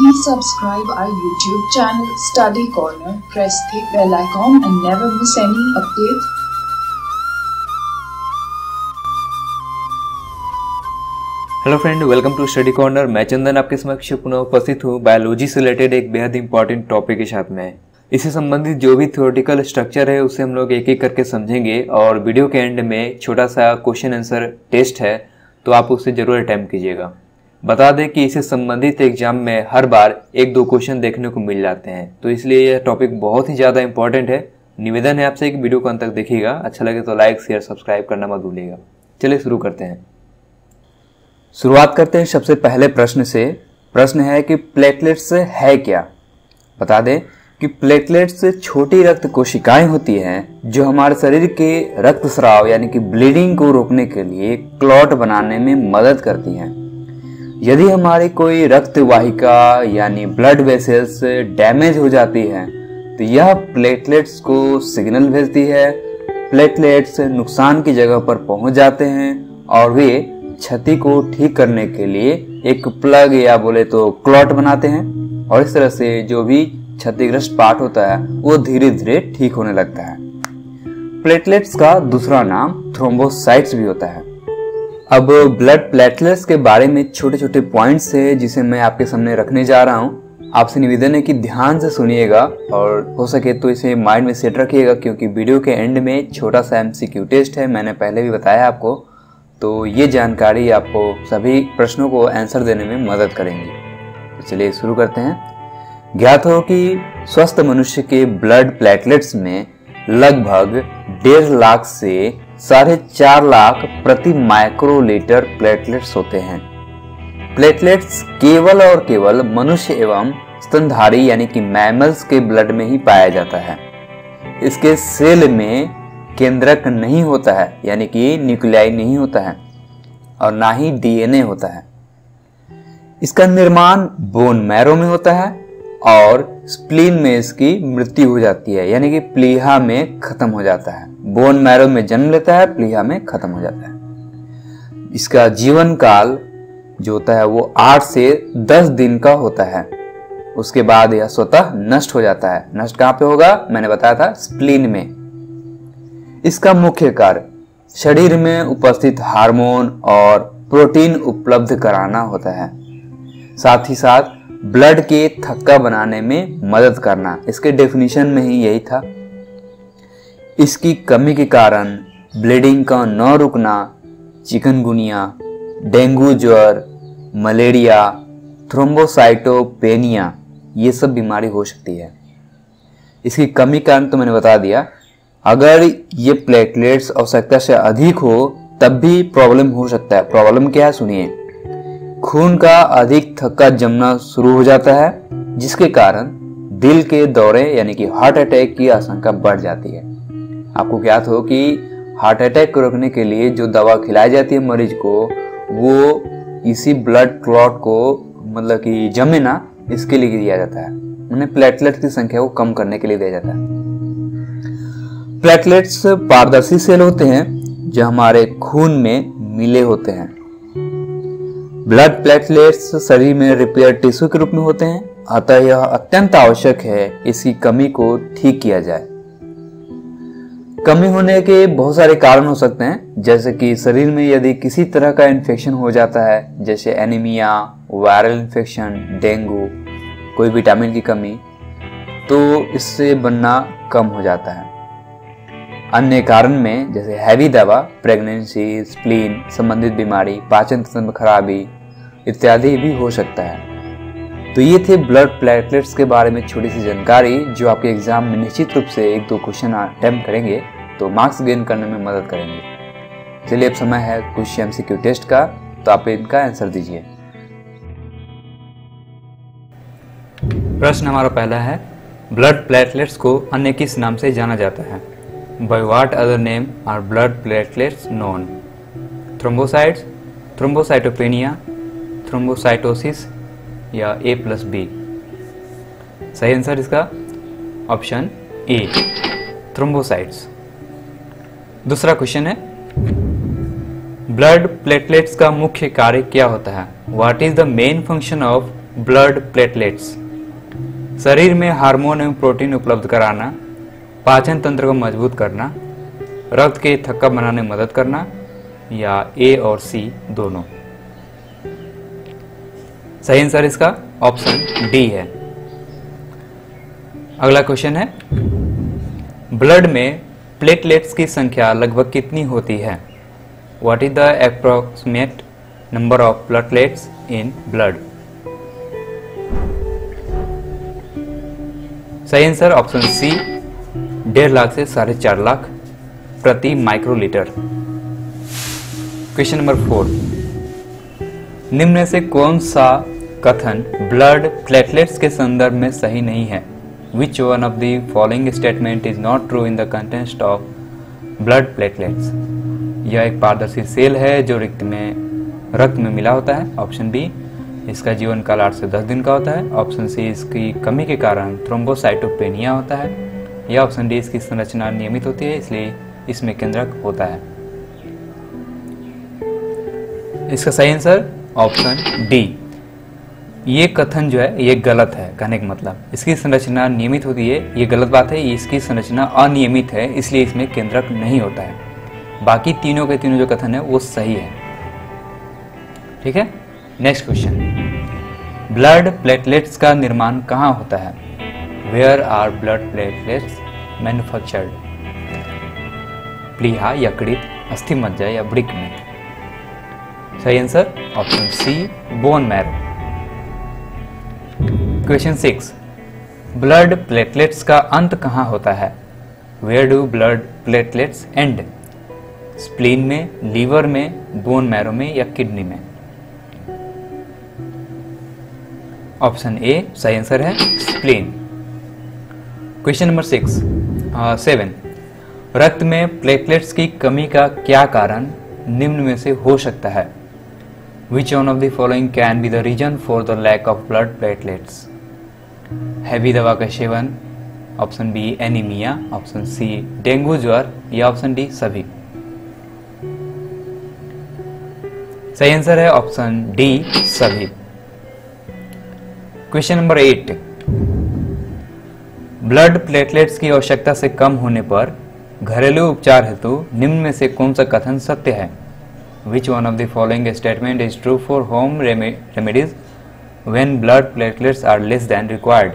Please subscribe our YouTube channel Study Corner, press the bell icon and never miss any update. Hello friend, welcome to study corner. मैं चंदन आपके समक्ष पुनः उपस्थित हूँ biology से related एक बेहद इंपॉर्टेंट टॉपिक के साथ में। इससे संबंधित जो भी थियोरेटिकल स्ट्रक्चर है उसे हम लोग एक एक करके समझेंगे और वीडियो के एंड में छोटा सा क्वेश्चन आंसर टेस्ट है तो आप उसे जरूर अटेम्प्ट कीजिएगा। बता दें कि इससे संबंधित एग्जाम में हर बार एक दो क्वेश्चन देखने को मिल जाते हैं, तो इसलिए यह टॉपिक बहुत ही ज़्यादा इंपॉर्टेंट है। निवेदन है आपसे कि वीडियो को अंत तक देखिएगा, अच्छा लगे तो लाइक शेयर सब्सक्राइब करना मत भूलिएगा। चलिए शुरू करते हैं। शुरुआत करते हैं सबसे पहले प्रश्न से। प्रश्न है कि प्लेटलेट्स है क्या। बता दें कि प्लेटलेट्स छोटी रक्त कोशिकाएं होती हैं जो हमारे शरीर के रक्त स्राव यानी कि ब्लीडिंग को रोकने के लिए क्लॉट बनाने में मदद करती हैं। यदि हमारी कोई रक्त वाहिका यानी ब्लड वेसल्स डैमेज हो जाती हैं तो यह प्लेटलेट्स को सिग्नल भेजती है। प्लेटलेट्स नुकसान की जगह पर पहुंच जाते हैं और वे क्षति को ठीक करने के लिए एक प्लग या बोले तो क्लॉट बनाते हैं और इस तरह से जो भी क्षतिग्रस्त पार्ट होता है वो धीरे धीरे ठीक होने लगता है। प्लेटलेट्स का दूसरा नाम थ्रोम्बोसाइट्स भी होता है। अब ब्लड प्लेटलेट्स के बारे में छोटे छोटे पॉइंट्स है जिसे मैं आपके सामने रखने जा रहा हूँ। आपसे निवेदन है कि ध्यान से सुनिएगा और हो सके तो इसे माइंड में सेट रखिएगा, क्योंकि वीडियो के एंड में छोटा सा MCQ टेस्ट है, मैंने पहले भी बताया आपको, तो ये जानकारी आपको सभी प्रश्नों को आंसर देने में मदद करेंगी। तो चलिए शुरू करते हैं। ज्ञात हो कि स्वस्थ मनुष्य के ब्लड प्लेटलेट्स में लगभग 1.5 लाख से 4.5 लाख प्रति माइक्रोलीटर प्लेटलेट्स होते हैं। प्लेटलेट्स केवल और केवल मनुष्य एवं स्तनधारी यानी कि मैमल्स के ब्लड में ही पाया जाता है। इसके सेल में केंद्रक नहीं होता है यानी कि न्यूक्लियाई नहीं होता है और ना ही DNA होता है। इसका निर्माण बोन मैरो में होता है और स्प्लीन में इसकी मृत्यु हो जाती है यानी कि प्लीहा में खत्म हो जाता है। बोन मैरो में जन्म लेता है, प्लीहा में खत्म हो जाता है। इसका जीवन काल जो होता है वो 8 से 10 दिन का होता है। उसके बाद यह स्वतः नष्ट हो जाता है। नष्ट कहाँ पे होगा, मैंने बताया था स्प्लीन में। इसका मुख्य कार्य शरीर में उपस्थित हार्मोन और प्रोटीन उपलब्ध कराना होता है, साथ ही साथ ब्लड के थक्का बनाने में मदद करना। इसके डेफिनेशन में ही यही था। इसकी कमी के कारण ब्लीडिंग का न रुकना चिकनगुनिया, डेंगू ज्वर, मलेरिया, थ्रोम्बोसाइटोपेनिया ये सब बीमारी हो सकती है। इसकी कमी कारण तो मैंने बता दिया। अगर ये प्लेटलेट्स आवश्यकता से अधिक हो तब भी प्रॉब्लम हो सकता है। प्रॉब्लम क्या है सुनिए। खून का अधिक थक्का जमना शुरू हो जाता है जिसके कारण दिल के दौरे यानी कि हार्ट अटैक की आशंका बढ़ जाती है। आपको ज्ञात हो कि हार्ट अटैक को रोकने के लिए जो दवा खिलाई जाती है मरीज को वो इसी ब्लड क्लॉट को मतलब कि जमे ना इसके लिए दिया जाता है। उन्हें प्लेटलेट की संख्या को कम करने के लिए दिया जाता है। प्लेटलेट्स पारदर्शी सेल होते हैं जो हमारे खून में मिले होते हैं। ब्लड प्लेटलेट्स शरीर में रिपेयर टिश्यू के रूप में होते हैं, अतः यह अत्यंत आवश्यक है इसकी कमी को ठीक किया जाए। कमी होने के बहुत सारे कारण हो सकते हैं, जैसे कि शरीर में यदि किसी तरह का इन्फेक्शन हो जाता है जैसे एनीमिया, वायरल इन्फेक्शन, डेंगू, कोई विटामिन की कमी, तो इससे बनना कम हो जाता है। अन्य कारण में जैसे हैवी दवा, प्रेगनेंसी, स्प्लीन संबंधित बीमारी, पाचन तंत्र में खराबी इत्यादि भी हो सकता है। तो ये थे ब्लड प्लेटलेट्स के बारे में छोटी सी जानकारी जो आपके एग्जाम में निश्चित रूप से 1-2 क्वेश्चन अटेम्प्ट करेंगे तो मार्क्स गेन करने में मदद करेंगे। चलिए अब समय है कुछ MCQ टेस्ट का, तो आप इनका आंसर दीजिए। प्रश्न हमारा पहला है, ब्लड प्लेटलेट्स को अन्य किस नाम से जाना जाता है। By what other name are blood platelets known. Thrombocytes, thrombocytopenia, thrombocytosis या A+B। सही आंसर इसका ऑप्शन A थ्रोम्बोसाइट्स। दूसरा क्वेश्चन है, ब्लड प्लेटलेट्स का मुख्य कार्य क्या होता है। What is the main function of blood platelets. शरीर में हार्मोन एवं प्रोटीन उपलब्ध कराना, पाचन तंत्र को मजबूत करना, रक्त के थक्का बनाने में मदद करना, या ए और सी दोनों। सही आंसर इसका ऑप्शन डी है। अगला क्वेश्चन है, ब्लड में प्लेटलेट्स की संख्या लगभग कितनी होती है? What is the approximate number of platelets in blood? सही आंसर ऑप्शन सी 1.5 लाख से 4.5 लाख प्रति माइक्रोलीटर। क्वेश्चन नंबर 4, निम्न में से कौन सा कथन ब्लड प्लेटलेट्स के संदर्भ में सही नहीं है? Which one of the following statement is not true in the context of blood platelets? यह एक पारदर्शी सेल है जो रक्त में मिला होता है, ऑप्शन बी। इसका जीवन काल 8 से 10 दिन का होता है, ऑप्शन सी। इसकी कमी के कारण थ्रोम्बोसाइटोपेनिया होता है, या ऑप्शन डी। इसकी संरचना नियमित होती है इसलिए इसमें केंद्रक होता है। इसका सही आंसर ऑप्शन डी। ये कथन जो है ये गलत है, कहने का मतलब इसकी संरचना नियमित होती है ये गलत बात है। इसकी संरचना अनियमित है इसलिए इसमें केंद्रक नहीं होता है। बाकी तीनों के तीनों जो कथन है वो सही है। ठीक है, नेक्स्ट क्वेश्चन, ब्लड प्लेटलेट्स का निर्माण कहाँ होता है? Where are blood platelets manufactured? प्लीहा, यकृत, अस्थि मज्जा या वृक्क में? सही answer option C bone marrow. Question 6, blood platelets का अंत कहाँ होता है? Where do blood platelets end? Spleen में, लीवर में, बोन मैरो में या किडनी में? ऑप्शन ए सही आंसर है, स्प्लीन। क्वेश्चन नंबर 7, रक्त में प्लेटलेट्स की कमी का क्या कारण निम्न में से हो सकता है? Which one of the following can be the reason for the lack of blood platelets? Heavy दवा का सेवन, option B anaemia, option C dengue ज्वर या ऑप्शन डी सभी? सही आंसर है ऑप्शन डी सभी। क्वेश्चन नंबर 8, ब्लड प्लेटलेट्स की आवश्यकता से कम होने पर घरेलू उपचार हेतु निम्न में से कौन सा कथन सत्य है? Which one of the following statement is true for home remedies when blood platelets are less than required?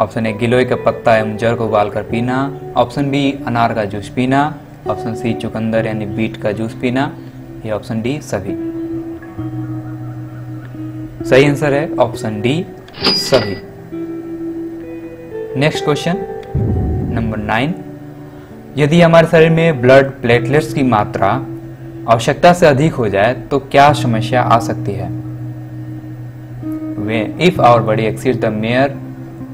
Option A गिलोय का पत्ता एवं जड़ को उबालकर पीना, ऑप्शन बी अनार का जूस पीना, ऑप्शन सी चुकंदर यानी बीट का जूस पीना, या ऑप्शन डी सभी? सही आंसर है ऑप्शन डी सभी। नेक्स्ट क्वेश्चन नंबर 9, यदि हमारे शरीर में ब्लड प्लेटलेट्स की मात्रा आवश्यकता से अधिक हो जाए तो क्या समस्या आ सकती है? If our body exceeds the mayor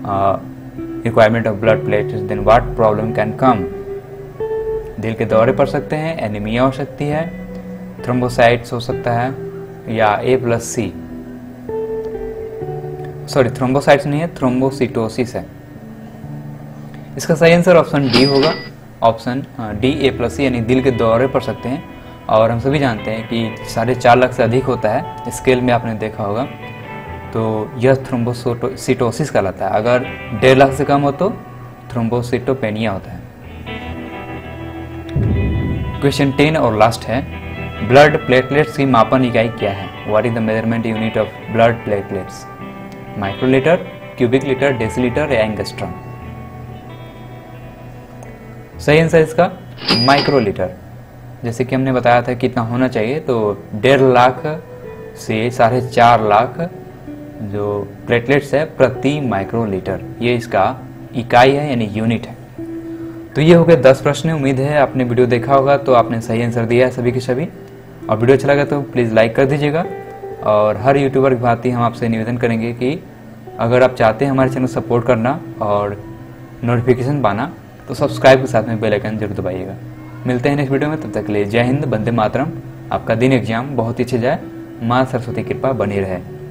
requirement of blood platelets then what problem can come? दिल के दौरे पड़ सकते हैं, एनीमिया हो सकती है, थ्रोम्बोसाइट्स हो सकता है, या A+C? सॉरी, थ्रोम्बोसाइट्स नहीं है, थ्रोम्बोसाइटोसिस है। इसका सही आंसर ऑप्शन डी होगा, ऑप्शन डी A+C यानी दिल के दौरे पड़ सकते हैं। और हम सभी जानते हैं कि 4.5 लाख से अधिक होता है स्केल में, आपने देखा होगा, तो यह थ्रोम्बोसाइटोसिस कहलाता है। अगर 1.5 लाख से कम हो तो थ्रोम्बोसाइटोपेनिया होता है। क्वेश्चन 10 और लास्ट है, ब्लड प्लेटलेट्स की मापन इकाई क्या है? What is the measurement unit of blood platelets? Microlitre, cubic litre, decilitre या एंगस्ट्रॉम? सही आंसर इसका माइक्रोलीटर। जैसे कि हमने बताया था कितना होना चाहिए, तो 1.5 लाख से 4.5 लाख जो प्लेटलेट्स है प्रति माइक्रोलीटर, ये इसका इकाई है यानी यूनिट है। तो ये हो गए 10 प्रश्न। उम्मीद है आपने वीडियो देखा होगा तो आपने सही आंसर दिया है सभी के सभी। और वीडियो अच्छा लगा तो प्लीज़ लाइक कर दीजिएगा। और हर यूट्यूबर की भांति हम आपसे निवेदन करेंगे कि अगर आप चाहते हैं हमारे चैनल को सपोर्ट करना और नोटिफिकेशन पाना तो सब्सक्राइब के साथ में बेल आइकन जरूर दबाइएगा। मिलते हैं नेक्स्ट वीडियो में, तब तक के लिए जय हिंद, वंदे मातरम। आपका दिन एग्जाम बहुत ही अच्छे जाए, मां सरस्वती कृपा बनी रहे।